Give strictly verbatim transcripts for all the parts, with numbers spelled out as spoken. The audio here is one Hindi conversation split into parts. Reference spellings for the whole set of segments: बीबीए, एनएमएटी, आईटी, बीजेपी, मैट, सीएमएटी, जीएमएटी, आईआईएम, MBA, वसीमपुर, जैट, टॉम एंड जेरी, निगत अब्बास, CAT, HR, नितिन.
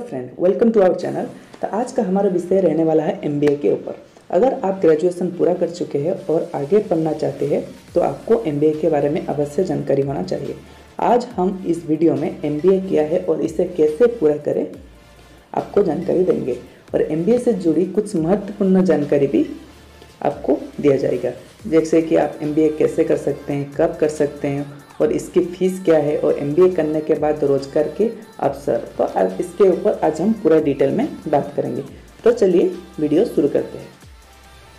Hello friend, welcome to our channel. तो आज का हमारा विषय रहने वाला है एमबीए के ऊपर। अगर आप ग्रेजुएशन पूरा कर चुके हैं और आगे पढ़ना चाहते हैं तो आपको एमबीए के बारे में अवश्य जानकारी होना चाहिए। आज हम इस वीडियो में एमबीए किया है और इसे कैसे पूरा करें आपको जानकारी देंगे और एमबीए से जुड़ी कुछ महत्वपूर्ण जानकारी भी आपको दिया जाएगा, जैसे कि आप एमबीए कैसे कर सकते हैं, कब कर सकते हैं और इसकी फ़ीस क्या है और एमबीए करने के बाद रोजगार के अवसर। तो इसके ऊपर आज हम पूरा डिटेल में बात करेंगे। तो चलिए वीडियो शुरू करते हैं।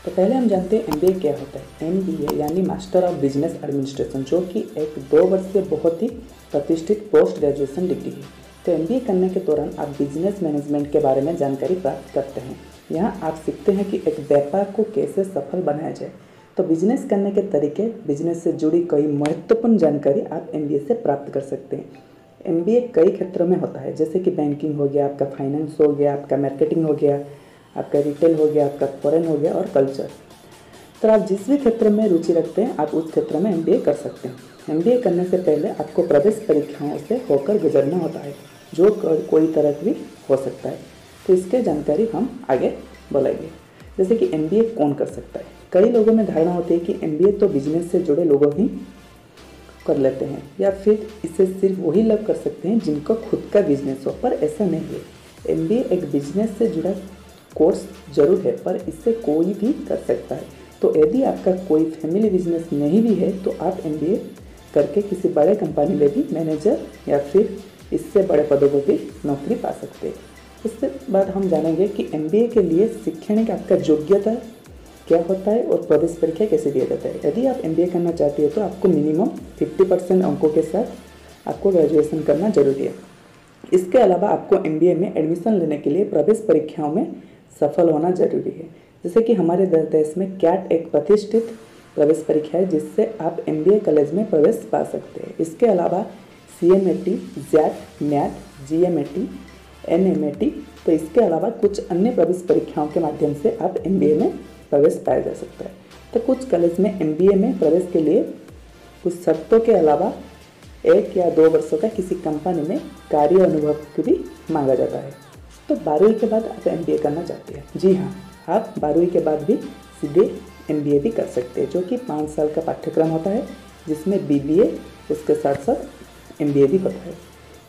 तो पहले हम जानते हैं एमबीए क्या होता है। एमबीए यानी मास्टर ऑफ बिजनेस एडमिनिस्ट्रेशन, जो कि एक दो वर्षीय बहुत ही प्रतिष्ठित पोस्ट ग्रेजुएशन डिग्री है। तो एमबीए करने के दौरान आप बिजनेस मैनेजमेंट के बारे में जानकारी प्राप्त करते हैं। यहाँ आप सीखते हैं कि एक व्यापार को कैसे सफल बनाया जाए। तो बिजनेस करने के तरीके, बिजनेस से जुड़ी कई महत्वपूर्ण जानकारी आप एमबीए से प्राप्त कर सकते हैं। एमबीए कई क्षेत्रों में होता है, जैसे कि बैंकिंग हो गया, आपका फाइनेंस हो गया, आपका मार्केटिंग हो गया, आपका रिटेल हो गया, आपका फॉरेन हो गया और कल्चर। तो आप जिस भी क्षेत्र में रुचि रखते हैं आप उस क्षेत्र में एमबीए कर सकते हैं। एमबीए करने से पहले आपको प्रवेश परीक्षाओं से होकर गुजरना होता है, जो कोई तरह की हो सकता है। तो इसकी जानकारी हम आगे बोलेंगे, जैसे कि एमबीए कौन कर सकता है। कई लोगों में धारणा होती है कि एमबीए तो बिजनेस से जुड़े लोगों ही कर लेते हैं या फिर इसे सिर्फ वही लोग कर सकते हैं जिनको खुद का बिजनेस हो, पर ऐसा नहीं है। एमबीए एक बिजनेस से जुड़ा कोर्स जरूर है, पर इससे कोई भी कर सकता है। तो यदि आपका कोई फैमिली बिजनेस नहीं भी है तो आप एमबीए करके किसी बड़े कंपनी में भी मैनेजर या फिर इससे बड़े पदों पर भी नौकरी पा सकते हैं। इसके बाद हम जानेंगे कि एमबीए के लिए शिक्षण का आपका योग्यता क्या होता है और प्रवेश परीक्षा कैसे दिया जाता है। यदि आप एमबीए करना चाहते हैं तो आपको मिनिमम पचास परसेंट अंकों के साथ आपको ग्रेजुएशन करना जरूरी है। इसके अलावा आपको एमबीए में एडमिशन लेने के लिए प्रवेश परीक्षाओं में सफल होना जरूरी है। जैसे कि हमारे देश में कैट एक प्रतिष्ठित प्रवेश परीक्षा है, जिससे आप एमबीए कॉलेज में प्रवेश पा सकते हैं। इसके अलावा सीएमएटी, जैट, मैट, जीएमएटी, एनएमएटी, तो इसके अलावा कुछ अन्य प्रवेश परीक्षाओं के माध्यम से आप एमबीए में प्रवेश पाया जा सकता है। तो कुछ कॉलेज में एमबीए में प्रवेश के लिए कुछ शर्तों के अलावा एक या दो वर्षों का किसी कंपनी में कार्य अनुभव को भी मांगा जाता है। तो बारहवीं के बाद आप एमबीए करना चाहते हैं, जी हाँ, आप बारहवीं के बाद भी सीधे एमबीए भी कर सकते हैं, जो कि पाँच साल का पाठ्यक्रम होता है, जिसमें बीबीए उसके साथ साथ एमबीए भी होता है,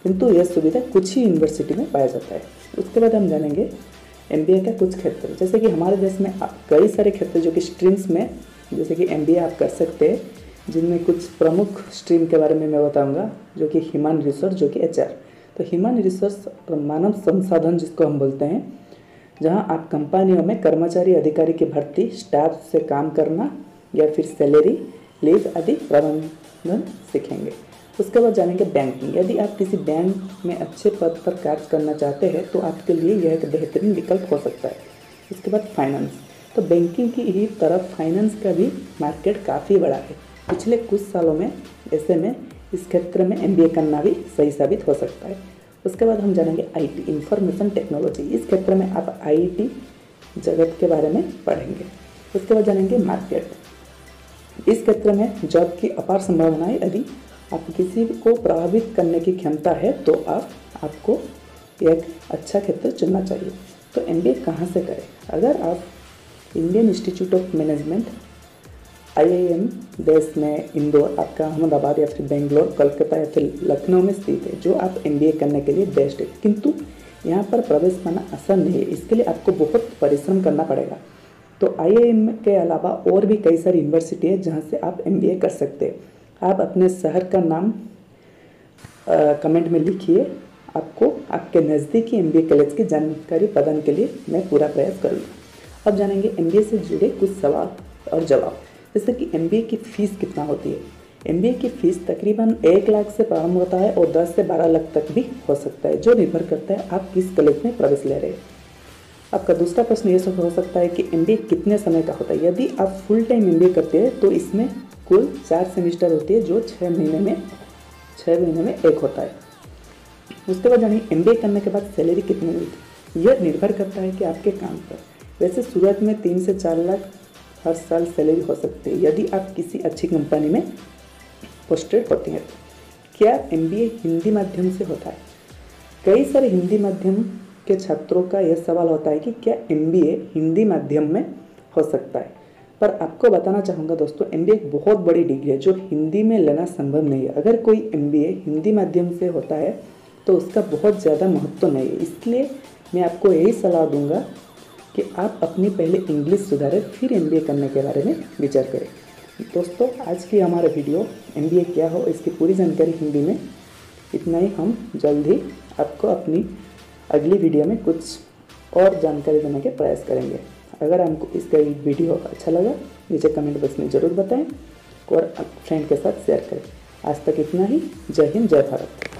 किंतु यह सुविधा कुछ ही यूनिवर्सिटी में पाया जाता है। उसके बाद हम जानेंगे एमबीए का कुछ क्षेत्र, जैसे कि हमारे देश में आप कई सारे क्षेत्र जो कि स्ट्रीम्स में, जैसे कि एमबीए आप कर सकते हैं, जिनमें कुछ प्रमुख स्ट्रीम के बारे में मैं बताऊंगा, जो कि ह्यूमन रिसोर्स, जो कि एचआर। तो ह्यूमन रिसोर्स और मानव संसाधन जिसको हम बोलते हैं, जहाँ आप कंपनियों में कर्मचारी अधिकारी की भर्ती, स्टाफ से काम करना या फिर सैलरी, लीव आदि प्रबंधन सीखेंगे। उसके बाद जानेंगे बैंकिंग। यदि आप किसी बैंक में अच्छे पद पर कार्य करना चाहते हैं तो आपके लिए यह एक बेहतरीन विकल्प हो सकता है। उसके बाद फाइनेंस, तो बैंकिंग की ही तरफ फाइनेंस का भी मार्केट काफ़ी बड़ा है। पिछले कुछ सालों में ऐसे में इस क्षेत्र में एमबीए करना भी सही साबित हो सकता है। उसके बाद हम जानेंगे आईटी, इंफॉर्मेशन टेक्नोलॉजी। इस क्षेत्र में आप आईटी जगत के बारे में पढ़ेंगे। उसके बाद जानेंगे मार्केट। इस क्षेत्र में जॉब की अपार संभावनाएँ, यदि आप किसी को प्रभावित करने की क्षमता है तो आप आपको एक अच्छा क्षेत्र चुनना चाहिए। तो एमबीए कहाँ से करें? अगर आप Indian Institute of Management आईआईएम देश में इंदौर, आपका अहमदाबाद या फिर बेंगलोर, कोलकाता या फिर लखनऊ में स्थित है, जो आप एमबीए करने के लिए बेस्ट है, किंतु यहाँ पर प्रवेश पाना आसान नहीं है। इसके लिए आपको बहुत परिश्रम करना पड़ेगा। तो आईआईएम के अलावा और भी कई सारी यूनिवर्सिटी है जहाँ से आप एमबीए कर सकते हैं। आप अपने शहर का नाम आ, कमेंट में लिखिए। आपको आपके नज़दीकी एमबीए कॉलेज की जानकारी प्रदान के लिए मैं पूरा प्रयास करूँगा। अब जानेंगे एमबीए से जुड़े कुछ सवाल और जवाब, जैसे कि एमबीए की फ़ीस कितना होती है। एमबीए की फ़ीस तकरीबन एक लाख से प्रारंभ होता है और दस से बारह लाख तक भी हो सकता है, जो निर्भर करता है आप किस कॉलेज में प्रवेश ले रहे हैं। आपका दूसरा प्रश्न ये सब हो सकता है कि एमबीए कितने समय का होता है। यदि आप फुल टाइम एमबीए करते हैं तो इसमें कुल चार सेमेस्टर होती है, जो छः महीने में छः महीने में एक होता है। उसके बाद यानी एमबीए करने के बाद सैलरी कितनी मिलती है, यह निर्भर करता है कि आपके काम पर। वैसे शुरुआत में तीन से चार लाख हर साल सैलरी हो सकती है, यदि आप किसी अच्छी कंपनी में पोस्टेड होते हैं। क्या एमबीए हिंदी माध्यम से होता है? कई सारे हिंदी माध्यम के छात्रों का यह सवाल होता है कि क्या एमबीए हिंदी माध्यम में हो सकता है। पर आपको बताना चाहूँगा दोस्तों, एमबीए एक बहुत बड़ी डिग्री है जो हिंदी में लेना संभव नहीं है। अगर कोई एमबीए हिंदी माध्यम से होता है तो उसका बहुत ज़्यादा महत्व नहीं है। इसलिए मैं आपको यही सलाह दूंगा कि आप अपनी पहले इंग्लिश सुधारें, फिर एमबीए करने के बारे में विचार करें। दोस्तों, आज की हमारा वीडियो एमबीए क्या हो इसकी पूरी जानकारी हिंदी में, इतना ही। हम जल्द ही आपको अपनी अगली वीडियो में कुछ और जानकारी देने के प्रयास करेंगे। अगर हमको इसका वीडियो अच्छा लगा नीचे कमेंट बॉक्स में ज़रूर बताएं और फ्रेंड के साथ शेयर करें। आज तक इतना ही। जय हिंद, जय भारत।